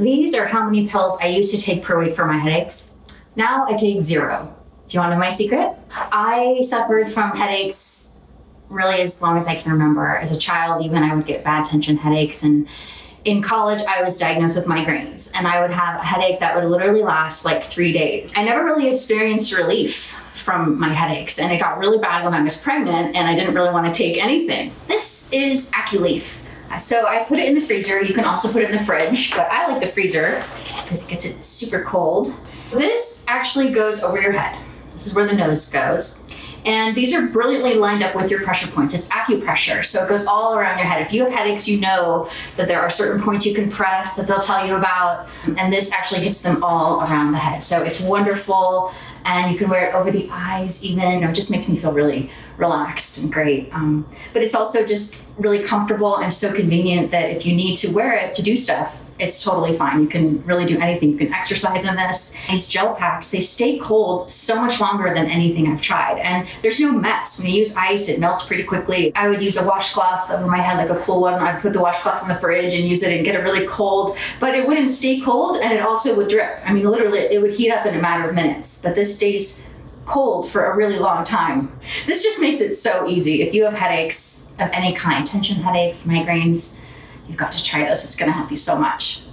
These are how many pills I used to take per week for my headaches. Now I take 0. Do you want to know my secret? I suffered from headaches really as long as I can remember. As a child, even I would get bad tension headaches, and in college I was diagnosed with migraines, and I would have a headache that would literally last like 3 days. I never really experienced relief from my headaches, and it got really bad when I was pregnant and I didn't really want to take anything. This is Aculief. So I put it in the freezer. You can also put it in the fridge, but I like the freezer because it gets it super cold. This actually goes over your head. This is where the nose goes. And these are brilliantly lined up with your pressure points. It's acupressure, so it goes all around your head. If you have headaches, you know that there are certain points you can press that they'll tell you about, and this actually gets them all around the head. So it's wonderful, and you can wear it over the eyes even. It just makes me feel really relaxed and great. But it's also just really comfortable and so convenient that if you need to wear it to do stuff, it's totally fine. You can really do anything. You can exercise in this. These gel packs, they stay cold so much longer than anything I've tried. And there's no mess. When you use ice, it melts pretty quickly. I would use a washcloth over my head, like a cool one. I'd put the washcloth in the fridge and use it and get it really cold, but it wouldn't stay cold, and it also would drip. I mean, literally, it would heat up in a matter of minutes, but this stays cold for a really long time. This just makes it so easy. If you have headaches of any kind, tension headaches, migraines, you've got to try this. It's going to help you so much.